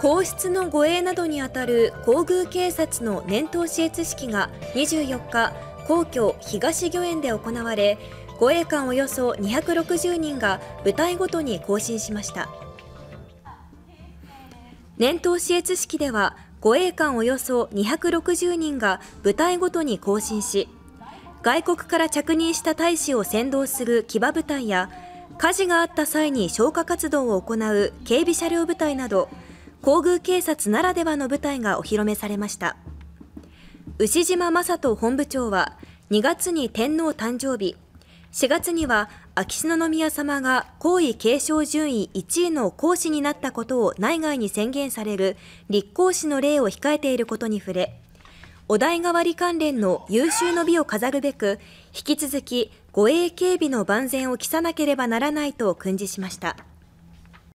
皇室の護衛などにあたる皇宮警察の年頭視閲式が24日、皇居東御苑で行われ、護衛官およそ260人が部隊ごとに行進しました。年頭視閲式では、護衛官およそ260人が部隊ごとに行進し、外国から着任した大使を先導する騎馬部隊や、火事があった際に消火活動を行う警備車両部隊など、皇宮警察ならではの部隊がお披露目されました。牛島正人本部長は、2月に天皇誕生日、4月には秋篠宮さまが皇位継承順位1位の皇嗣になったことを内外に宣言される立皇嗣の礼を控えていることに触れ、お代替わり関連の優秀の美を飾るべく、引き続き護衛警備の万全を期さなければならないと訓示しました。